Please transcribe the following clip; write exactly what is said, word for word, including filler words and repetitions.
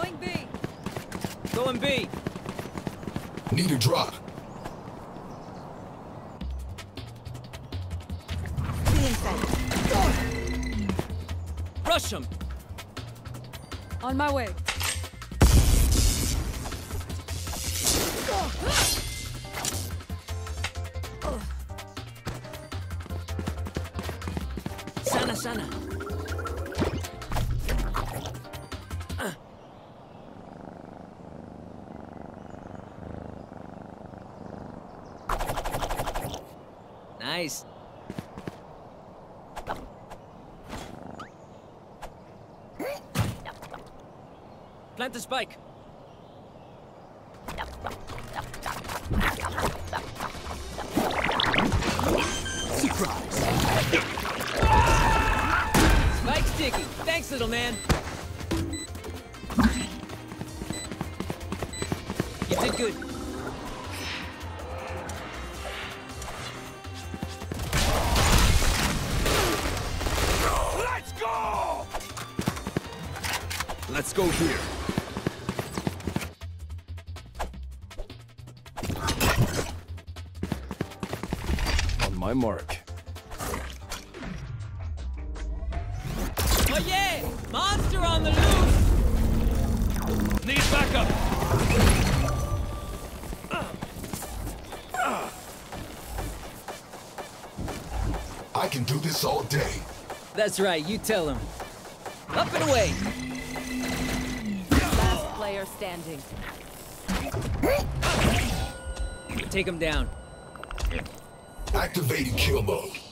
Going B. Going B. Need a drop. Rush him. On my way. Sana, sana. Uh. Nice. Plant the spike. Surprise. Spike sticky. Thanks, little man. You did good. Let's go! Let's go here. My mark. Oh yeah! Monster on the loose! Need backup! I can do this all day. That's right, you tell him. Up and away! Last player standing. Take him down. Activating kill mode.